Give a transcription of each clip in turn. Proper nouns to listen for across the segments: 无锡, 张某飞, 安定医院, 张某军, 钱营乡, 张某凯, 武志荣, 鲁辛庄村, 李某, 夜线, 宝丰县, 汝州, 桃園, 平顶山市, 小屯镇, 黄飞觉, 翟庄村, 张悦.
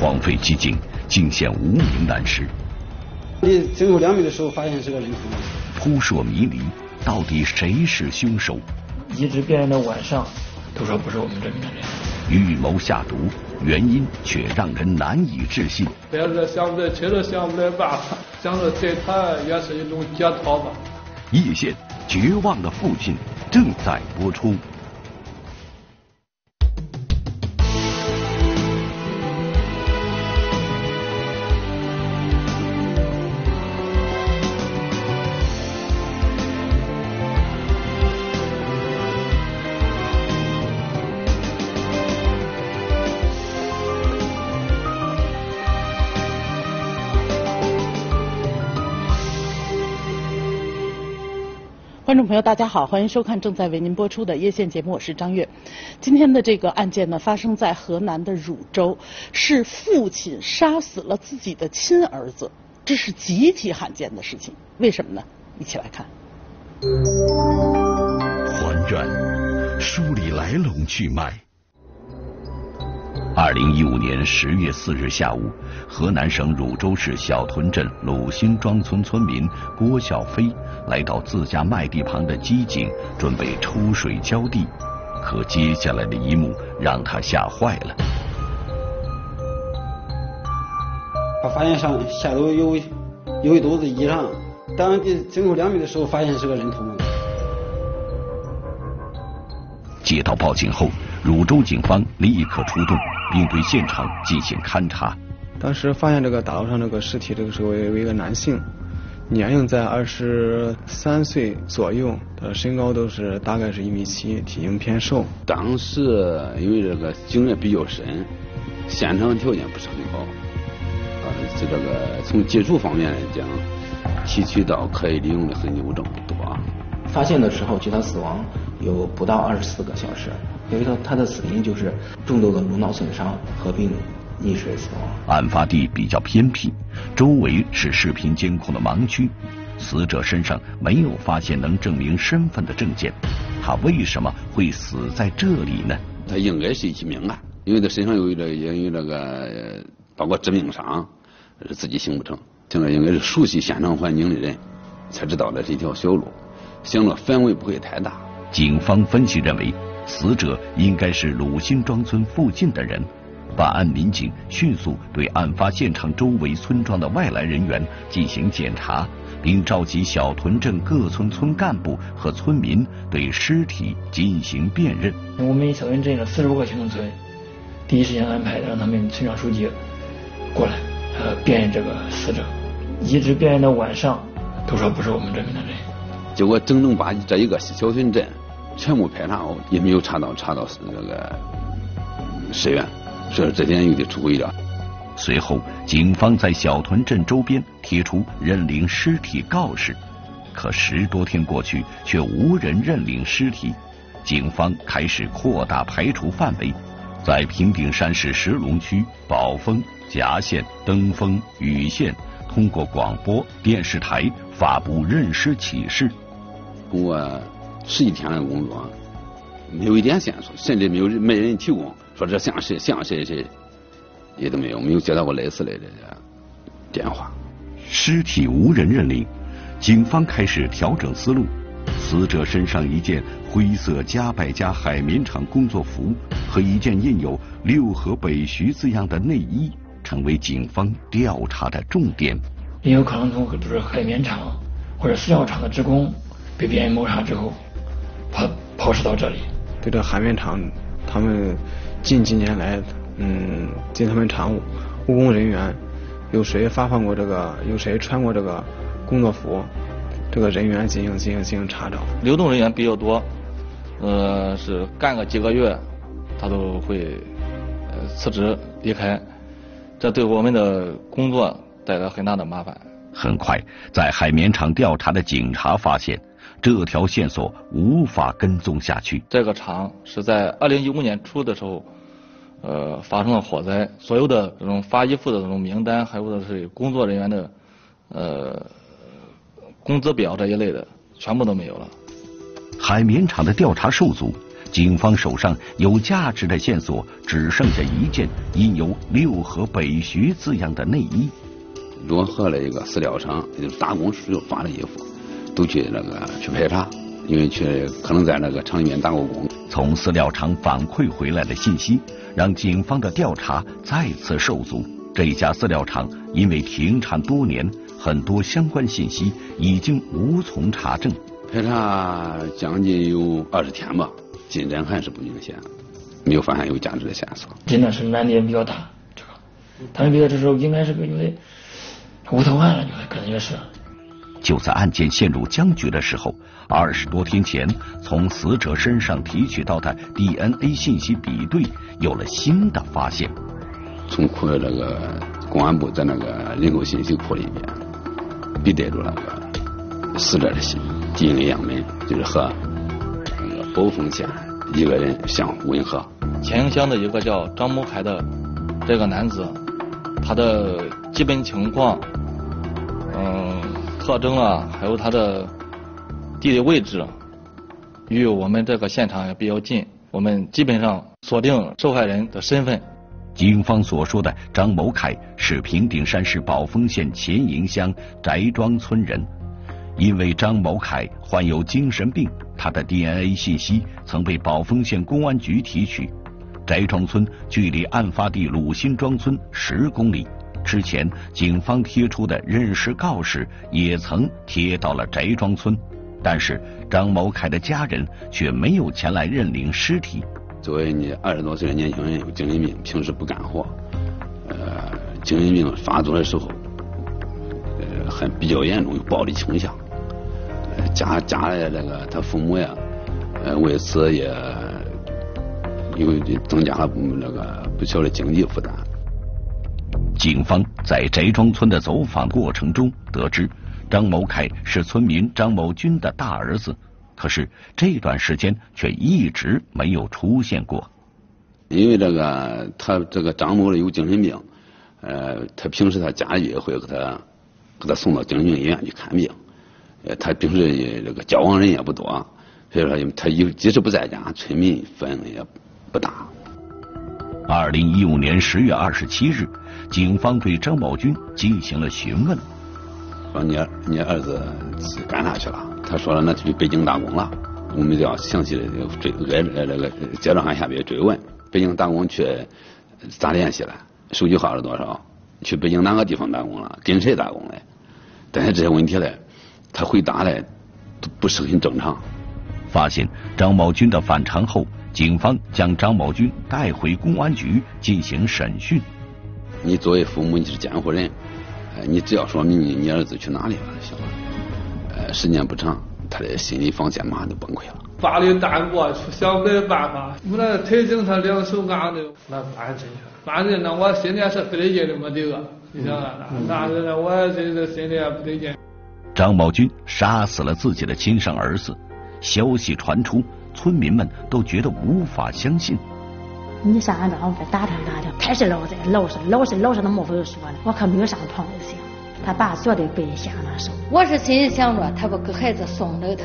荒废寂静，惊现无名男尸。离最后2米的时候，发现是个人头。扑朔迷离，到底谁是凶手？一直辨认到晚上，都说不是我们这名人。预谋下毒，原因却让人难以置信。别人想不来，确实想不来吧？想着对他也是一种解脱吧。叶县绝望的父亲正在播出。观众朋友，大家好，欢迎收看正在为您播出的《叶县》节目，我是张悦。今天的这个案件呢，发生在河南的汝州，是父亲杀死了自己的亲儿子，这是极其罕见的事情。为什么呢？一起来看。还原，梳理来龙去脉。2015年10月4日下午，河南省汝州市小屯镇鲁辛庄村村民郭小飞来到自家麦地旁的机井，准备抽水浇地。可接下来的一幕让他吓坏了。他发现下楼有一兜子衣裳，当离最后2米的时候，发现是个人头。接到报警后，汝州警方立刻出动，并对现场进行勘查。当时发现这个打捞上这个尸体，这个时候有一个男性，年龄在23岁左右，身高都是大概是1.7米，体型偏瘦。当时因为这个井也比较深，现场条件不是很好，是这个从技术方面来讲，提取到可以利用的痕迹物证不多。发现的时候，距他死亡有不到24个小时。由于他的死因就是重度的颅脑损伤合并溺水死亡。案发地比较偏僻，周围是视频监控的盲区，死者身上没有发现能证明身份的证件。他为什么会死在这里呢？他应该是一起命案，因为他身上有那个包括致命伤，自己行不成。现在应该是熟悉现场环境的人才知道这是一条小路，行了范围不会太大。警方分析认为，死者应该是鲁辛庄村附近的人。办案民警迅速对案发现场周围村庄的外来人员进行检查，并召集小屯镇各村村干部和村民对尸体进行辨认。我们以小屯镇的45个群村，第一时间安排让他们村长书记过来，辨认这个死者。一直辨认到晚上，都说不是我们这边的人。结果整整把这一个小屯镇全部排查后，也没有查到那个尸源，所以这点有点出乎意料。随后，警方在小屯镇周边贴出认领尸体告示，可10多天过去，却无人认领尸体。警方开始扩大排除范围，在平顶山市石龙区、宝丰、郏县、登封、禹县，通过广播电视台发布认尸启事。通过11天的工作，没有一点线索，甚至没人提供说这像谁也都没有接到过类似的电话。尸体无人认领，警方开始调整思路。死者身上一件灰色加海绵厂工作服和一件印有六合北徐字样的内衣成为警方调查的重点。也有可能从就是海绵厂或者饲料厂的职工被别人谋杀之后抛尸到这里。对这海绵厂，他们近几年来，进他们厂务工人员有谁发放过这个，有谁穿过这个工作服，这个人员进行查找。流动人员比较多，是干个几个月，他都会辞职离开，这对我们的工作带来很大的麻烦。很快，在海绵厂调查的警察发现，这条线索无法跟踪下去。这个厂是在2015年初的时候，发生了火灾，所有的这种发衣服的这种名单，还有的是工作人员的工资表这一类的，全部都没有了。海绵厂的调查受阻，警方手上有价值的线索只剩下一件印有“六合北徐”字样的内衣。我喝了一个私了厂，也就是打工时候发的衣服，都去那个去排查，因为去可能在那个厂里面打过工。从私了厂反馈回来的信息，让警方的调查再次受阻。这家饲料厂因为停产多年，很多相关信息已经无从查证。排查将近有20天吧，进展还是不明显，没有发现有价值的线索。真的是难点比较大，这个他们觉得这时候应该是个有点无头案了，感觉是。就在案件陷入僵局的时候，20多天前从死者身上提取到的 DNA 信息比对有了新的发现。从库那个公安部在那个人口信息库里面比对出那个死者的DNA样本，就是和那个宝丰县一个人相吻合。钱营乡的一个叫张某海的这个男子，他的基本情况、特征啊，还有他的地理位置与我们这个现场也比较近，我们基本上锁定受害人的身份。警方所说的张某凯是平顶山市宝丰县钱营乡翟庄村人，因为张某凯患有精神病，他的 DNA 信息曾被宝丰县公安局提取。翟庄村距离案发地鲁辛庄村10公里，之前警方贴出的认尸告示也曾贴到了翟庄村，但是张某凯的家人却没有前来认领尸体。作为你20多岁的年轻人，有精神病，平时不干活，精神病发作的时候，很比较严重，有暴力倾向，家里那个他父母呀，为此也有增加了那个不小的经济负担。警方在翟庄村的走访过程中得知，张某凯是村民张某军的大儿子。可是这段时间却一直没有出现过，因为这个他这个张某有精神病，他平时他家里也会给他送到精神病医院去看病，他平时也这个交往人也不多，所以说他即使不在家，村民反应也不大。2015年10月27日，警方对张某军进行了询问，说你儿子干啥去了？他说了，那去北京打工了。我们要详细的接着往下边追问，北京打工去咋联系了？手机号是多少？去北京哪个地方打工了？跟谁打工了？但是这些问题嘞，他回答嘞都不是很正常。发现张某军的反常后，警方将张某军带回公安局进行审讯。你作为父母，你是监护人，你只要说明你儿子去哪里了就行了。时间不长，他的心理防线马上就崩溃了。法律带过去，想没办法，我那腿筋他两手按的，那俺真是，反正那我心里是不得劲的没得个，你想啊，那是我真是心里也不得劲。张某军杀死了自己的亲生儿子，消息传出，村民们都觉得无法相信。你上俺庄打听打听，太是老实的没法说了，我可没有上碰就行。他爸绝对被下了手，我是心里想着他不给孩子送了头，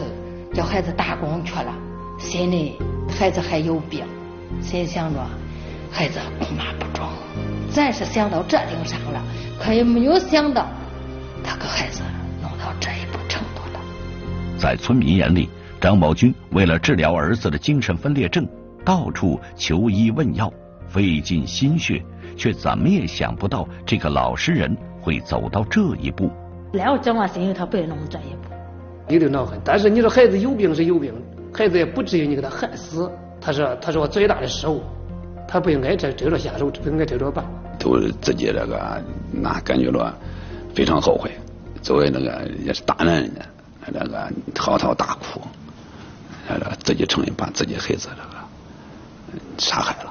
叫孩子打工去了，心里孩子还有病，心里想着孩子恐怕不中，咱是想到这顶上了，可也没有想到他给孩子弄到这一步程度了。在村民眼里，张某军为了治疗儿子的精神分裂症，到处求医问药，费尽心血，却怎么也想不到这个老实人会走到这一步。了解我心里他不会弄这一步，有点恼恨。但是你说孩子有病是有病，孩子也不至于你给他害死，他是我最大的失误，他不应该这着下手，不应该这着办。都自己这个那感觉到非常后悔，作为那个也是大男人的那个嚎啕大哭，自己承认把自己孩子这个杀害了。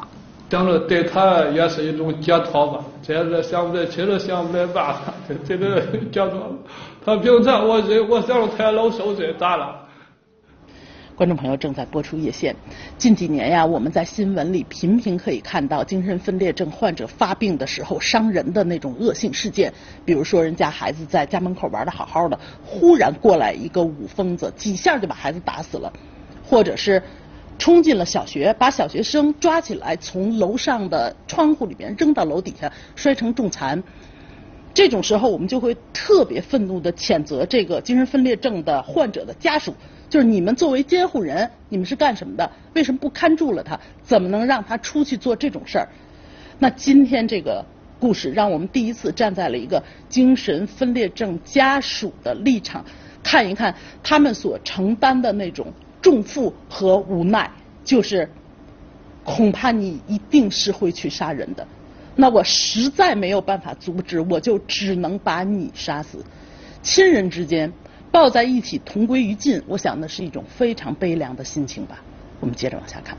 想着对他也是一种解脱吧，这是想不来，其实想不来办法，这个解脱。他平常我想着他老受罪咋了？观众朋友正在播出《夜线》。近几年呀，我们在新闻里频频可以看到精神分裂症患者发病的时候伤人的那种恶性事件，比如说人家孩子在家门口玩得好好的，忽然过来一个武疯子，几下就把孩子打死了，或者是冲进了小学，把小学生抓起来，从楼上的窗户里面扔到楼底下，摔成重残。这种时候，我们就会特别愤怒地谴责这个精神分裂症的患者的家属，就是你们作为监护人，你们是干什么的？为什么不看住了他？怎么能让他出去做这种事儿？那今天这个故事让我们第一次站在了一个精神分裂症家属的立场，看一看他们所承担的那种重负和无奈，就是恐怕你一定是会去杀人的。那我实在没有办法阻止，我就只能把你杀死。亲人之间抱在一起同归于尽，我想那是一种非常悲凉的心情吧。我们接着往下看。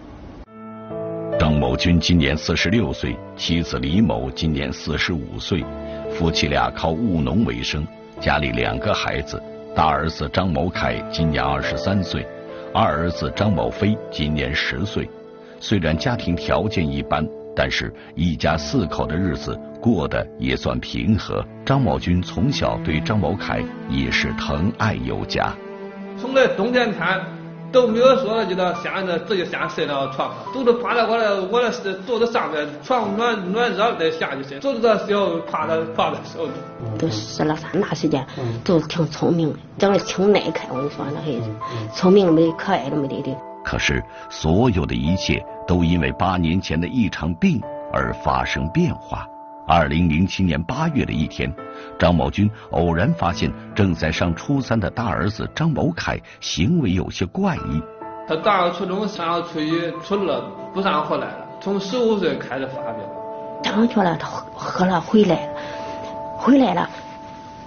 张某军今年46岁，妻子李某今年45岁，夫妻俩靠务农为生，家里2个孩子，大儿子张某凯今年23岁，二儿子张某飞今年10岁。虽然家庭条件一般，但是一家4口的日子过得也算平和。张某军从小对张某凯也是疼爱有加，从来冬天谈都没有说就到想着自己想睡到床上，都是趴在我的桌子上面，床暖热的下去睡，坐的时候趴的时候。都13大时间，都是挺聪明的，长得挺耐看。我跟你说，那孩子聪明没可爱的没得。可是所有的一切都因为8年前的一场病而发生变化。2007年8月的一天，张某军偶然发现正在上初3的大儿子张某凯行为有些怪异。他大儿初中上初1，初二不上后来了，从15岁开始发病。上学了，他喝了回来了，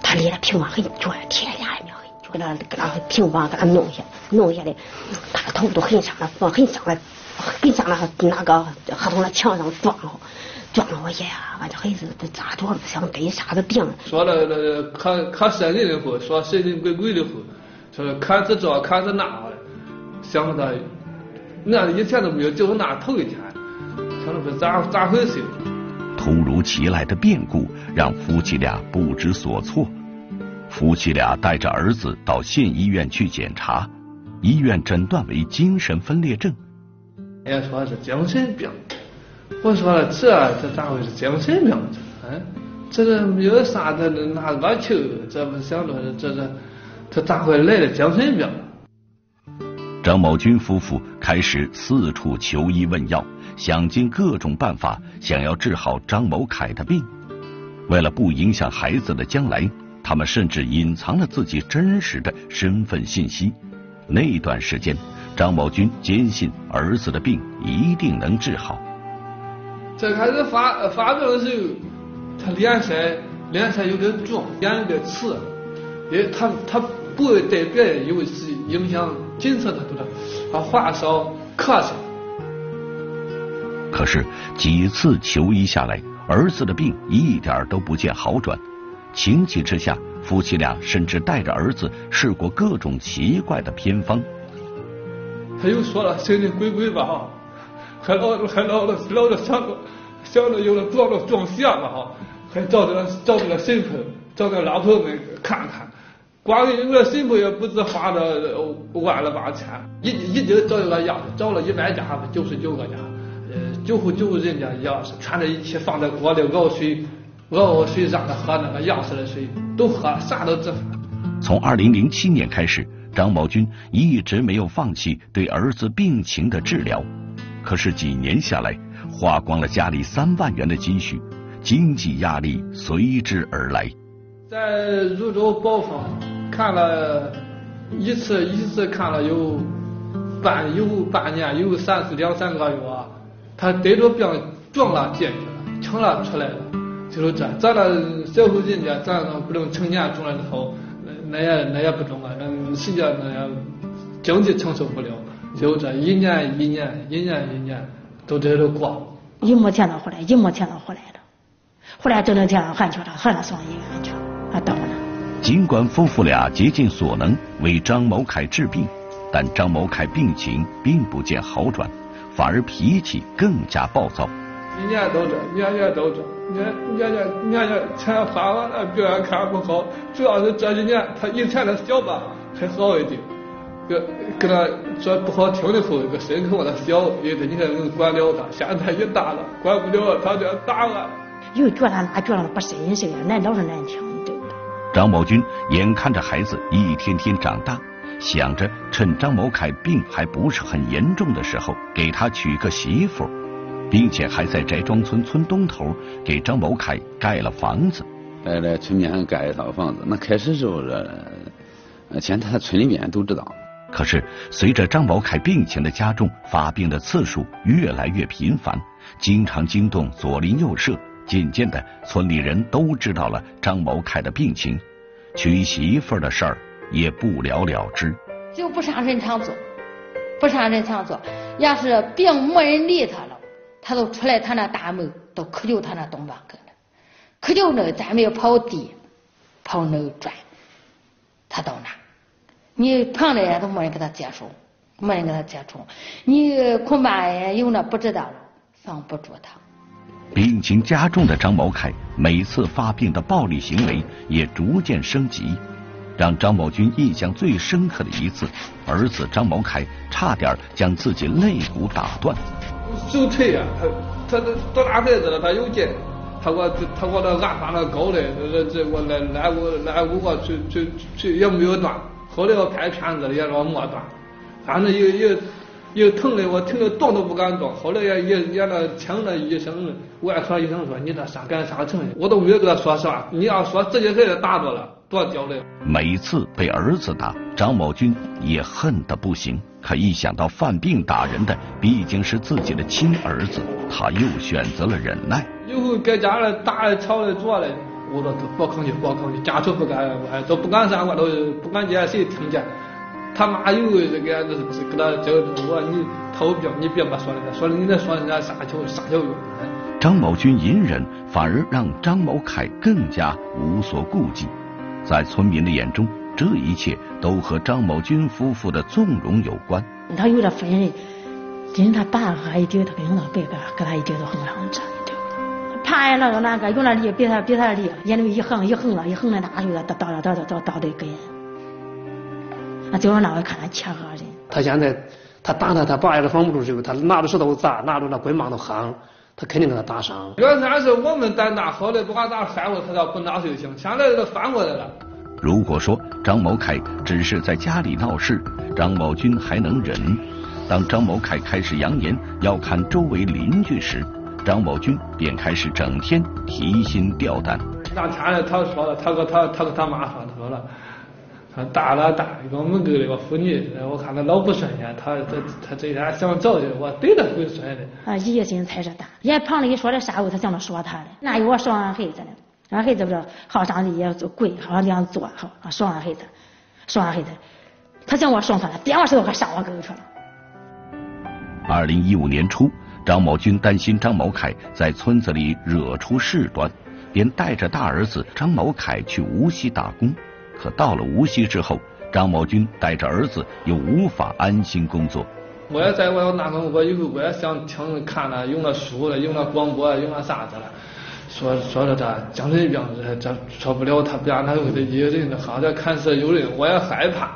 他离了平房很远，天涯远很远，给他平房给他弄下来，他头都很伤了，那个还从那墙上撞了我爷啊！俺这孩子都咋着了？想得啥子病？说了看神灵的话，说神灵鬼鬼的话，说看这这看这那的，想不到那一天都没有，就是那头一天，想着是咋回事？突如其来的变故让夫妻俩不知所措，夫妻俩带着儿子到县医院去检查，医院诊断为精神分裂症。人家说是精神病。我说了，这咋会是精神病？这个没有啥的拿个球，这不想着这咋会来的精神病？张某军夫妇开始四处求医问药，想尽各种办法想要治好张某凯的病。为了不影响孩子的将来，他们甚至隐藏了自己真实的身份信息。那段时间，张某军坚信儿子的病一定能治好。这开始发病的时候，他脸色有点肿，眼有点刺，因为他不会对别人有影响，仅次他都是啊话少咳嗽。可是几次求医下来，儿子的病一点都不见好转。情急之下，夫妻俩甚至带着儿子试过各种奇怪的偏方。他又说了，神神鬼鬼吧哈。还老了想着有了撞瞎了哈，还找着了神婆，找着老头们看看，光有了神婆也不知花了万八千，一直找着了钥匙，找了100家99个家，9户人家钥匙全在一起放在锅里熬水让他喝那个钥匙的水，都喝啥都治。从2007年开始，张某军一直没有放弃对儿子病情的治疗。可是几年下来，花光了家里3万元的积蓄，经济压力随之而来。在汝州宝丰看了一次看了有半年，有2-3个月，他得着病撞了进去了，成了出来了，就是这。咱那小户人家，咱不能成年中了之后，那也不中啊，实际上那也经济承受不了。就这一年都在这过，一没见到回来了，后来这两天俺去了，俺那上医院去，俺等了。尽管夫妇俩竭尽所能为张某凯治病，但张某凯病情并不见好转，反而脾气更加暴躁。年年都这，年年钱花完了，病也看不好，主要是这几年他以前的小吧还好一点。跟他说不好听的时候，个神跟我那笑，人家能管了他，现在也大了，管不了他就打了。又叫他拿，叫他不深深的，那老是难听，对不对？张某军眼看着孩子一天天长大，想着趁张某凯病还不是很严重的时候，给他娶个媳妇，并且还在翟庄村村东头给张某凯盖了房子。在村面上盖一套房子，那开始时候全他村里面都知道。可是，随着张某凯病情的加重，发病的次数越来越频繁，经常惊动左邻右舍。渐渐的，村里人都知道了张某凯的病情，娶媳妇的事儿也不了了之。就不上人场做，不上人场做。要是病没人理他了，他都出来他那大门，都可就他那东房根了，可就那咱们要跑地，跑那转，他到哪？你旁的人都没人跟他接触，没人跟他接触，你恐怕有那不知道了，防不住他。病情加重的张某凯每次发病的暴力行为也逐渐升级，让张某军印象最深刻的一次，儿子张某凯差点将自己肋骨打断。手锤啊，他多大个子了？他有劲，他给我那按把那高的，这我来我个去也没有断，后来我拍片子也让我没断，反正又疼的我疼的动都不敢动，后来也那听了医生，外科医生说你那啥干啥成，我都没有跟他说啥。你要说自己孩子打着了，多屌嘞！每次被儿子打，张某军也恨得不行。可一想到犯病打人的毕竟是自己的亲儿子，他又选择了忍耐。以后该家了打了吵了做了，我说不吭气不吭气，家属不敢，我都不敢上，我都不敢见谁听见。他妈又这个样子，跟他讲我你逃不了，你别把说了，说了你再说人家傻笑用。张某军隐忍，反而让张某凯更加无所顾忌。在村民的眼中，这一切都和张某军夫妇的纵容有关。他有点分人，跟他爸还一丢，他跟老伯跟他一丢都很肮脏一丢。怕呀那个那个，有那力别他力，眼里一横了，哪有了到的跟。那就让那我看他掐个人。他现在他打他爸也是防不住这个，他拿着石头砸，拿着那棍棒都夯，他肯定给他打伤。原先是我们在拿好的，不管打翻过他倒不拿就行，现在都反过来了。如果说张某凯只是在家里闹事，张某军还能忍；当张某凯开始扬言要看周围邻居时，张某军便开始整天提心吊胆。那天他说了，他跟他妈说，他说了。打我们给了个妇女，我看他老不顺眼，他这天想找去，我对他会顺的。啊，一夜心才是大，人旁里说的啥话，他想着说他的。那有我说俺孩子呢，俺孩子不知道好上的也跪，好上这样做，好说俺孩子，他想我说他了，别往手还上我狗去了。2015年初，张某军担心张某凯在村子里惹出事端，便带着大儿子张某凯去无锡打工。可到了无锡之后，张某军带着儿子又无法安心工作。我也在我要打工，我以后我也想听看了，用了书了，用了广播了，用了啥子了。说他精神病，这说不了他家那有的一个人了，好像看似有人，我也害怕。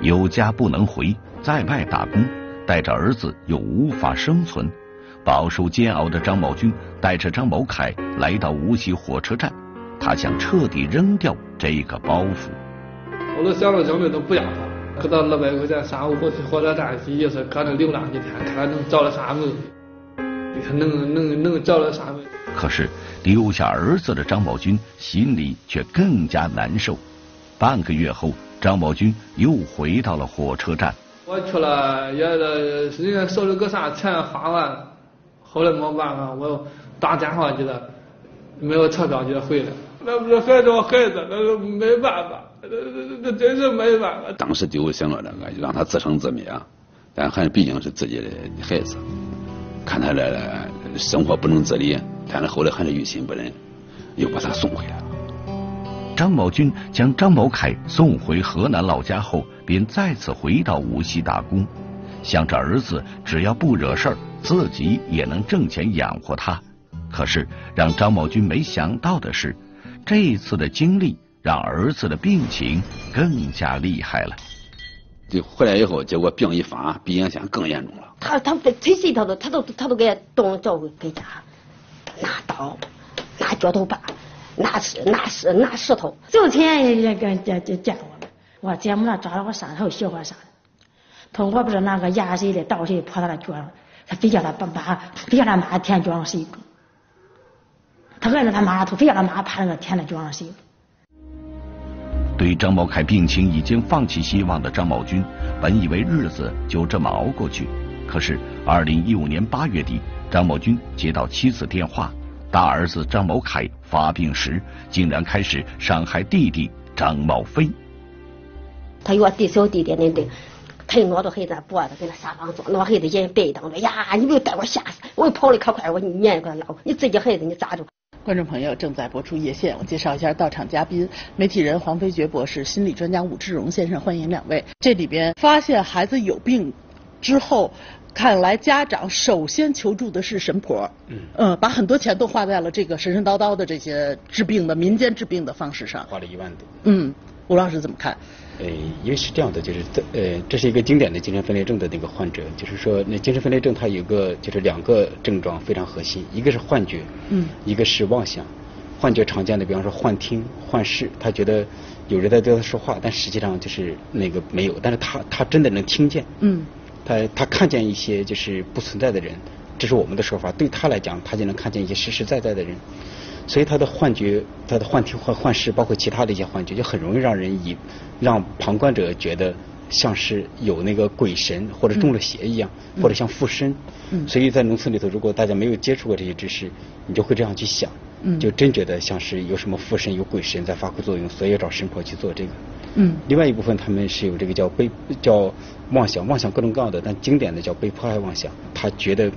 有家不能回，在外打工，带着儿子又无法生存，饱受煎熬的张某军带着张某凯来到无锡火车站。他想彻底扔掉这个包袱，我都想了整整都不想他，给他200块钱上午过去火车站，意思搁那流浪几天，看他能找了啥门，能找了啥门。可是丢下儿子的张某军心里却更加难受。半个月后，张某军又回到了火车站。我去了，也人家收了个啥钱花完，后来没办法，我打电话去了，没有车票就回来。那不是害着我孩子，那是没办法，那真是没办法。当时就想着那个，就让他自生自灭啊，但还是毕竟是自己的孩子，看他的生活不能自理，但是后来还是于心不忍，又把他送回来了。张某军将张某凯送回河南老家后，便再次回到无锡打工，想着儿子只要不惹事儿，自己也能挣钱养活他。可是让张某军没想到的是，这一次的经历让儿子的病情更加厉害了。就回来以后，结果病一发，鼻咽炎更严重了。他谁谁他都给动照顾给打，拿刀，拿镢头把，拿石头，挣钱也跟见我们。我见不了抓了我上头喜欢啥的，通过不是那个压谁的倒谁泼他的脚上，他非叫他爸爸，非叫他妈舔脚上谁。他按着他妈头，非要他妈趴那个舔在脚上谁。 对张某凯病情已经放弃希望的张某军，本以为日子就这么熬过去，可是2015年8月底，张某军接到妻子电话，大儿子张某凯发病时，竟然开始伤害弟弟张某飞。他有小弟弟那对，他一拿着孩子脖子跟他撒网子，拿孩子眼白瞪着呀！你没有带我吓死，我跑得可快，我撵也给他捞，你自己孩子你咋着？ 观众朋友，正在播出《夜线》，我介绍一下到场嘉宾：媒体人黄飞觉博士、心理专家武志荣先生，欢迎两位。这里边发现孩子有病之后，看来家长首先求助的是神婆，把很多钱都花在了这个神神叨叨的这些治病的民间治病的方式上，花了1万多。吴老师怎么看？因为是这样的，就是这是一个经典的精神分裂症的那个患者，就是说，那精神分裂症它有个就是2个症状非常核心，一个是幻觉，一个是妄想。幻觉常见的，比方说幻听、幻视，他觉得有人在对他说话，但实际上就是那个没有，但是他真的能听见，他看见一些就是不存在的人，这是我们的说法，对他来讲，他就能看见一些实实在在的人。 所以他的幻觉、他的幻听、幻视，包括其他的一些幻觉，就很容易让人让旁观者觉得像是有那个鬼神或者中了邪一样，或者像附身。所以在农村里头，如果大家没有接触过这些知识，你就会这样去想，就真觉得像是有什么附身、有鬼神在发挥作用，所以要找神婆去做这个。另外一部分他们是有这个叫妄想，妄想各种各样的，但经典的叫被迫害妄想，他觉得。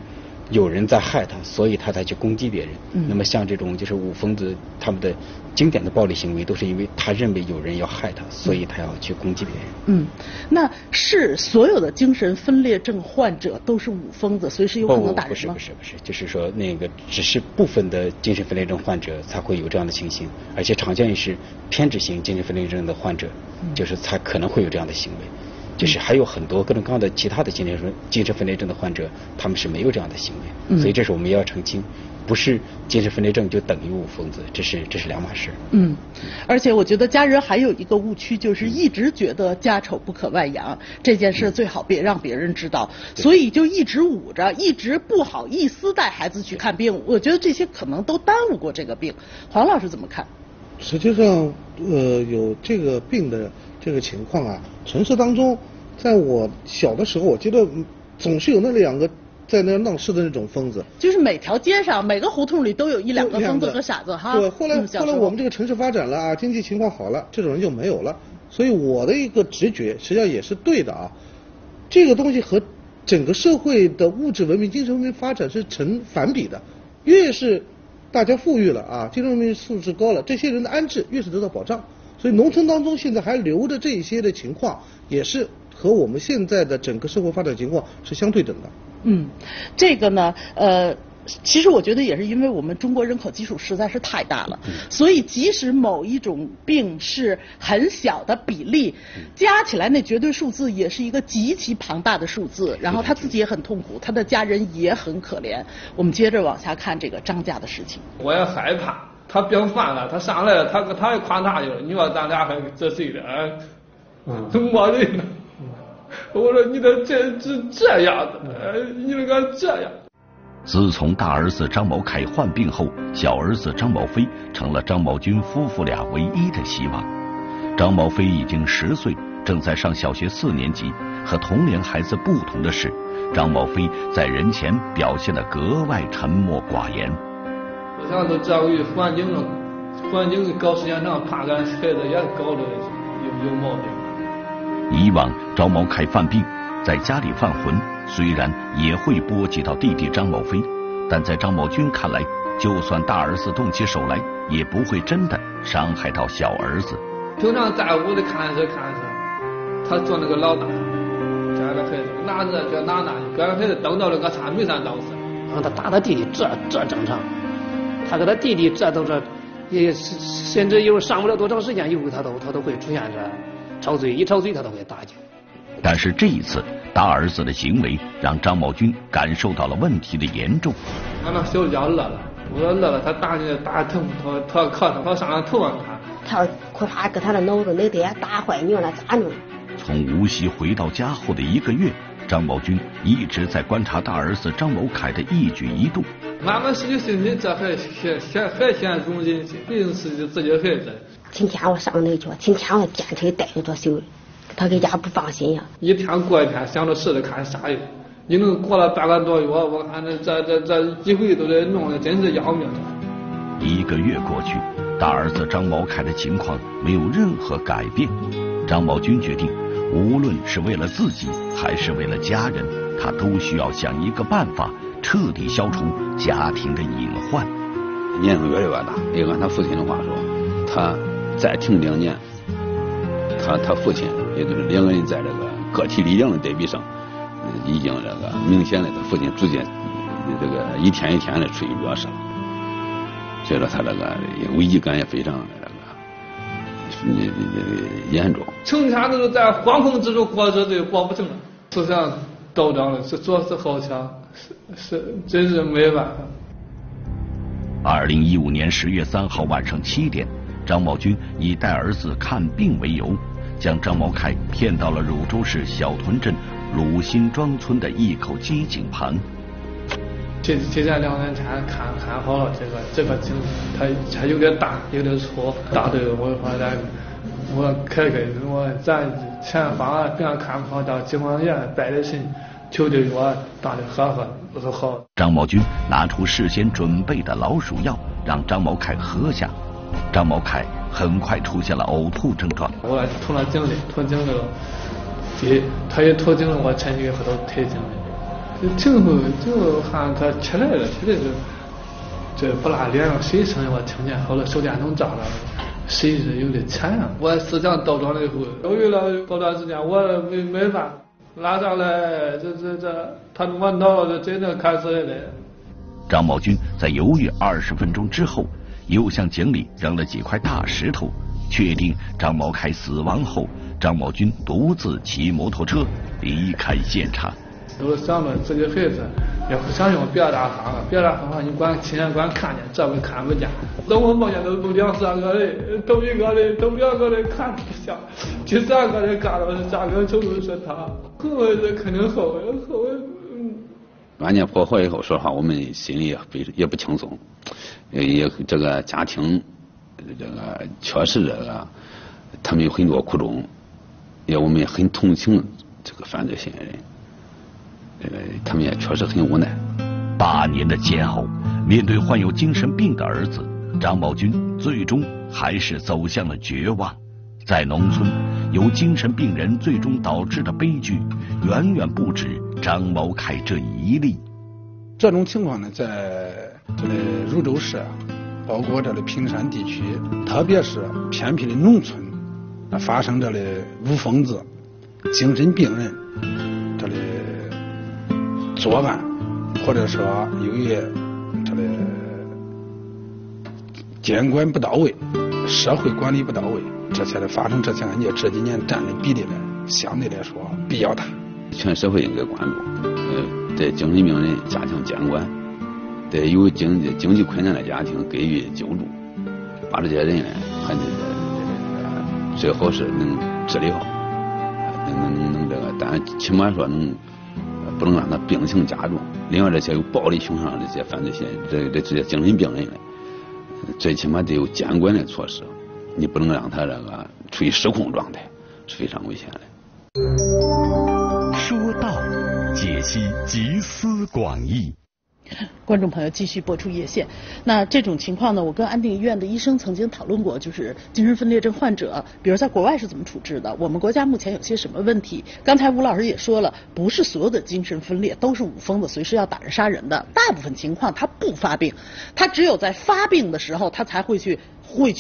有人在害他，所以他才去攻击别人。那么像这种就是武疯子，他们的经典的暴力行为，都是因为他认为有人要害他，所以他要去攻击别人。那是所有的精神分裂症患者都是武疯子，随时有可能打人吗？不是，就是说那个只是部分的精神分裂症患者才会有这样的情形，而且常见于是偏执型精神分裂症的患者，就是才可能会有这样的行为。 就是还有很多各种各样的其他的精神分裂症的患者，他们是没有这样的行为，所以这是我们也要澄清，不是精神分裂症就等于武疯子，这是两码事。而且我觉得家人还有一个误区，就是一直觉得家丑不可外扬，这件事最好别让别人知道，所以就一直捂着，一直不好意思带孩子去看病。我觉得这些可能都耽误过这个病。黄老师怎么看？实际上，有这个病的。 这个情况啊，城市当中，在我小的时候，我觉得总是有那2个在那闹事的那种疯子。就是每条街上、每个胡同里都有1、2个疯子和傻子哈。对，后来我们这个城市发展了啊，经济情况好了，这种人就没有了。所以我的一个直觉，实际上也是对的啊。这个东西和整个社会的物质文明、精神文明发展是成反比的，越是大家富裕了啊，精神文明素质高了，这些人的安置越是得到保障。 所以农村当中现在还留着这些的情况，也是和我们现在的整个社会发展情况是相对等的。这个呢，其实我觉得也是因为我们中国人口基数实在是太大了，所以即使某一种病是很小的比例，加起来那绝对数字也是一个极其庞大的数字。然后他自己也很痛苦，他的家人也很可怜。我们接着往下看这个张家的事情。我也害怕。 他病犯了，他上来了，他也夸他去了。你说咱俩还这谁的啊？都没人呢。我说你这样子，你这个这样。自从大儿子张某凯患病后，小儿子张某飞成了张某军夫妇俩唯一的希望。张某飞已经10岁，正在上小学4年级。和同龄孩子不同的是，张某飞在人前表现得格外沉默寡言。 上头教育环境了，环境搞时间长，怕俺孩子也搞得有毛病。以往张某凯犯病，在家里犯浑，虽然也会波及到弟弟张某飞，但在张某军看来，就算大儿子动起手来，也不会真的伤害到小儿子。平常在屋里看着，他做那个老大，家的孩子拿着就拿那，给俺孩子蹬到了个茶没啥当事。让他打他弟弟，这正常。 他跟他弟弟这都是，也甚至有上不了多长时间，有时他都会出现这吵嘴，一吵嘴他都会打架。但是这一次，大儿子的行为让张茂军感受到了问题的严重。俺那小子家乐了，我说乐了，他打你打疼不疼？他靠他上来疼啊他！他哭嚓给他的脑子那点打坏你了咋弄？从无锡回到家后的1个月，张茂军一直在观察大儿子张某凯的一举一动。俺们是心里这还嫌容忍，毕竟是自己孩子。今天我上那去，今天我坚持带着做秀。他给家不放心呀、啊，一天过一天，想着试试看啥呀？你能过了半个多月，我看这一回都得弄的，真是要命。1个月过去，大儿子张茂凯的情况没有任何改变。张茂军决定，无论是为了自己还是为了家人，他都需要想一个办法，彻底消除家庭的隐患。年头越来越大，也按他父亲的话说，他再挺2年。他父亲，也就是2个人在这个个体力量的对比上，已经这个明显的，他父亲逐渐这个一天的处于弱势了，所以说他这个危机感也非常这个严重。成天都是在惶恐之中活着，对活不成了，就像道长的，是做事好强，是真是没办法。2015年10月3号晚上7点，张茂军以带儿子看病为由，将张茂凯骗到了汝州市小屯镇鲁辛庄村的一口机井旁。这2年前看好了，这个井它有点大，有点粗，大对我说我开给我咱前方别人看不好，到警方院摆的心，求求我打的喝好。张茂军拿出事先准备的老鼠药，让张茂凯喝下。张茂凯很快出现了呕吐症状。我吞了井里，他也吞井了，我趁机和他推井里。井后就喊他起来了，这不拉脸上谁声音我听见，后来手电筒照了，谁是有点钱啊？我思想倒装了以后，犹豫了好段时间，我没办法，拉上来这，他我闹了，真的开始了。张茂军在犹豫20分钟之后，又向井里扔了几块大石头。确定张茂凯死亡后，张茂军独自骑摩托车离开现场。都是想着自己孩子，也不想用别的方法，你管亲眼管看见，这回看不见。等我梦见都2、3个人，都1个人，都2个人看不像，第3个人干了咋个就是他，后悔是肯定后悔。案件破获以后，说实话，我们心里也不轻松，也这个家庭，这个确实这个他们有很多苦衷，也我们也很同情这个犯罪嫌疑人，他们也确实很无奈。8年的煎熬，面对患有精神病的儿子，张茂军最终还是走向了绝望。在农村，由精神病人最终导致的悲剧，远远不止张茂凯这一例。这种情况呢，在这里汝州市，包括这里平山地区，特别是偏僻的农村，发生这里无疯子、精神病人这里作案，或者说由于这里监管不到位、社会管理不到位，这些的发生这些案件，这几年占的比例呢，相对来说比较大。全社会应该关注，对精神病人家庭监管，对有经济困难的家庭给予救助，把这些人呢，还得最好是能治理好，能这个，但起码说能不能让他病情加重。另外，这些有暴力倾向的这些犯罪嫌疑，这些精神病人呢，最起码得有监管的措施，你不能让他这个处于失控状态，是非常危险的。说道，解析集思广益。观众朋友，继续播出热线。那这种情况呢，我跟安定医院的医生曾经讨论过，就是精神分裂症患者，比如在国外是怎么处置的，我们国家目前有些什么问题。刚才吴老师也说了，不是所有的精神分裂都是武疯子，随时要打人杀人的，大部分情况他不发病，他只有在发病的时候他才会去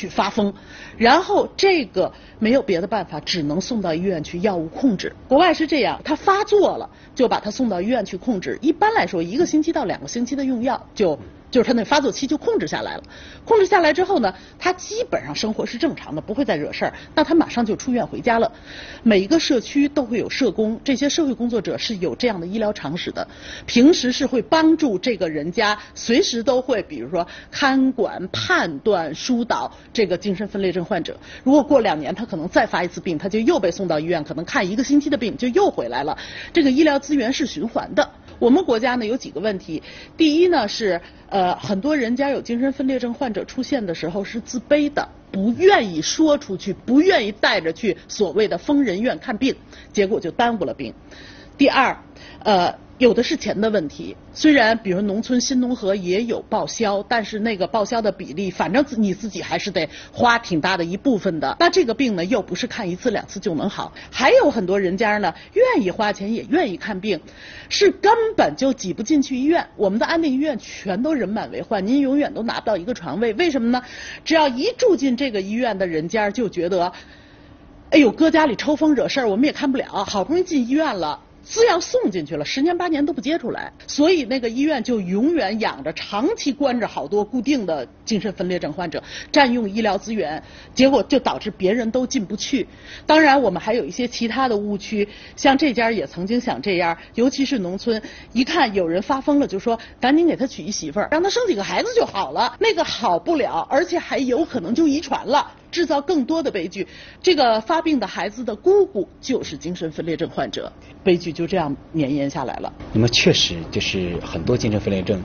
发疯，然后这个没有别的办法，只能送到医院去药物控制。国外是这样，他发作了就把他送到医院去控制，一般来说1个星期到2个星期的用药就就是它那发作期就控制下来了。控制下来之后呢，它基本上生活是正常的，不会再惹事儿。那它马上就出院回家了。每一个社区都会有社工，这些社会工作者是有这样的医疗常识的，平时是会帮助这个人家，随时都会比如说看管、判断、疏导这个精神分裂症患者。如果过2年他可能再发一次病，他就又被送到医院，可能看1个星期的病就又回来了。这个医疗资源是循环的。我们国家呢有几个问题，第一呢是很多人家有精神分裂症患者出现的时候是自卑的，不愿意说出去，不愿意带着去所谓的疯人院看病，结果就耽误了病。第二，有的是钱的问题，虽然比如农村新农合也有报销，但是那个报销的比例，反正你自己还是得花挺大的一部分的。那这个病呢，又不是看1次2次就能好。还有很多人家呢，愿意花钱也愿意看病，是根本就挤不进去医院。我们的安定医院全都人满为患，您永远都拿不到一个床位。为什么呢？只要一住进这个医院的人家就觉得，哎呦，哥家里抽风惹事儿，我们也看不了，好不容易进医院了。资料送进去了，10年8年都不接出来，所以那个医院就永远养着、长期关着好多固定的精神分裂症患者，占用医疗资源，结果就导致别人都进不去。当然，我们还有一些其他的误区，像这家也曾经想这样，尤其是农村，一看有人发疯了，就说赶紧给他娶一媳妇儿，让他生几个孩子就好了。那个好不了，而且还有可能就遗传了。制造更多的悲剧。这个发病的孩子的姑姑就是精神分裂症患者，悲剧就这样绵延下来了。那么确实就是很多精神分裂症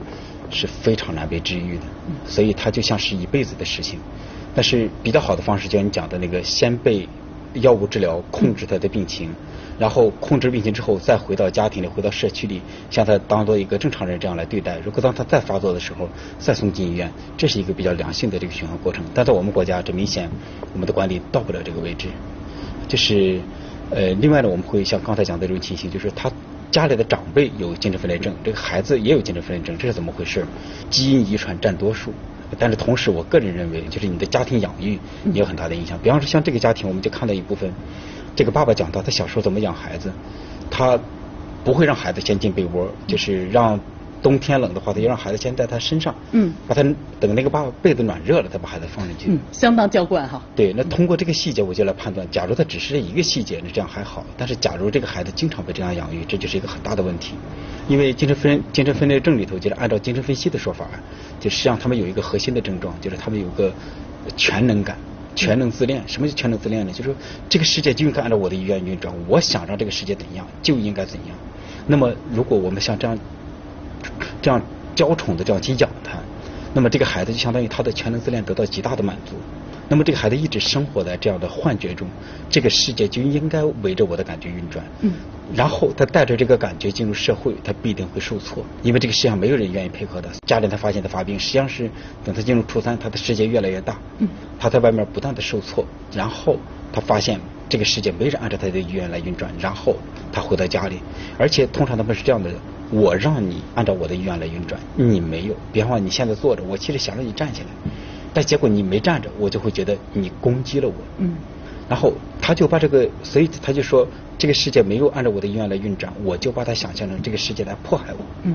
是非常难被治愈的，所以它就像是一辈子的事情。但是比较好的方式，就像你讲的那个，先被药物治疗控制他的病情，然后控制病情之后再回到家庭里，回到社区里，像他当做一个正常人这样来对待。如果当他再发作的时候再送进医院，这是一个比较良性的这个循环过程。但在我们国家，这明显我们的管理到不了这个位置。就是另外呢，我们会像刚才讲的这种情形，就是他家里的长辈有精神分裂症，这个孩子也有精神分裂症，这是怎么回事？基因遗传占多数。但是同时，我个人认为，就是你的家庭养育也有很大的影响。比方说，像这个家庭，我们就看到一部分，这个爸爸讲到他小时候怎么养孩子，他不会让孩子先进被窝，就是让冬天冷的话，他要让孩子先在他身上，把他等那个爸爸被子暖热了，再把孩子放进去，相当娇惯哈。对，那通过这个细节，我就来判断，假如他只是一个细节，那这样还好；但是假如这个孩子经常被这样养育，这就是一个很大的问题。因为精神分裂症里头，就是按照精神分析的说法，就是让他们有一个核心的症状，就是他们有个全能感。全能自恋，什么叫全能自恋呢？就是说这个世界就应该按照我的意愿运转，我想让这个世界怎样就应该怎样。那么如果我们像这样娇宠的这样去养他，那么这个孩子就相当于他的全能自恋得到极大的满足。那么这个孩子一直生活在这样的幻觉中，这个世界就应该围着我的感觉运转。然后他带着这个感觉进入社会，他必定会受挫，因为这个世界上没有人愿意配合他。家里他发现他发病，实际上是等他进入初3，他的世界越来越大。他在外面不断的受挫，然后他发现这个世界没人按照他的意愿来运转，然后他回到家里，而且通常他们是这样的。我让你按照我的意愿来运转，你没有。比方说你现在坐着，我其实想让你站起来，但结果你没站着，我就会觉得你攻击了我。然后他就把这个，所以他就说这个世界没有按照我的意愿来运转，我就把它想象成这个世界来迫害我。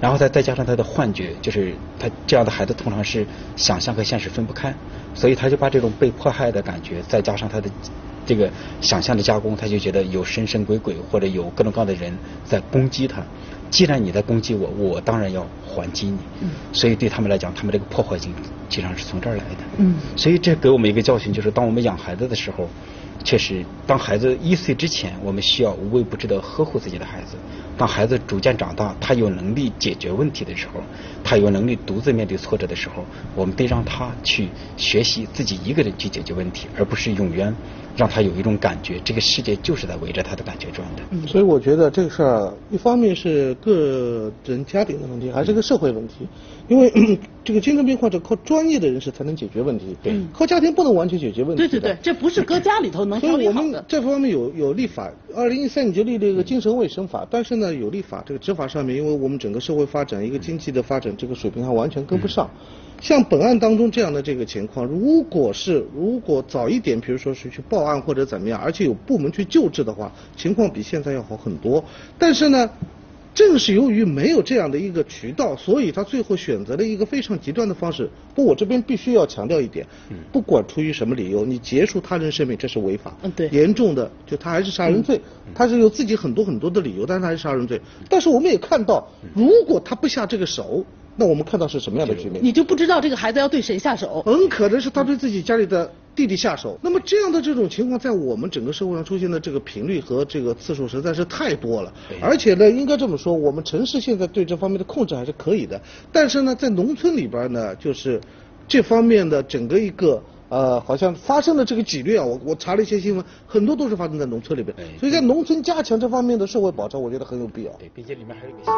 然后再加上他的幻觉，就是他这样的孩子通常是想象和现实分不开，所以他就把这种被迫害的感觉，再加上他的这个想象的加工，他就觉得有神神鬼鬼或者有各种各样的人在攻击他。既然你在攻击我，我当然要还击你。所以对他们来讲，他们这个破坏性实际上是从这儿来的。所以这给我们一个教训，就是当我们养孩子的时候，确实当孩子1岁之前，我们需要无微不至的呵护自己的孩子。当孩子逐渐长大，他有能力解决问题的时候，他有能力独自面对挫折的时候，我们得让他去学习自己一个人去解决问题，而不是永远让他有一种感觉，这个世界就是在围着他的感觉转的。所以我觉得这个事儿，一方面是个人家庭的问题，还是个社会问题。因为这个精神病患者靠专业的人士才能解决问题，对，靠家庭不能完全解决问题。对，这不是搁家里头能处理好的。所以我们这方面有立法，2013年就立了一个精神卫生法，但是呢，有立法这个执法上面，因为我们整个社会发展，一个经济的发展，这个水平还完全跟不上。像本案当中这样的这个情况，如果早一点，比如说是去报案或者怎么样，而且有部门去救治的话，情况比现在要好很多。但是呢，正是由于没有这样的一个渠道，所以他最后选择了一个非常极端的方式。不，我这边必须要强调一点，不管出于什么理由，你结束他人生命这是违法。对，严重的就他还是杀人罪，他是有自己很多很多的理由，但是他还是杀人罪。但是我们也看到，如果他不下这个手，那我们看到是什么样的局面？你就不知道这个孩子要对谁下手。很可能是他对自己家里的弟弟下手。那么这样的这种情况，在我们整个社会上出现的这个频率和这个次数实在是太多了。而且呢，应该这么说，我们城市现在对这方面的控制还是可以的，但是呢，在农村里边呢，就是这方面的整个一个好像发生的这个几率啊，我查了一些新闻，很多都是发生在农村里边。所以在农村加强这方面的社会保障，我觉得很有必要。对，并且里面还有一个。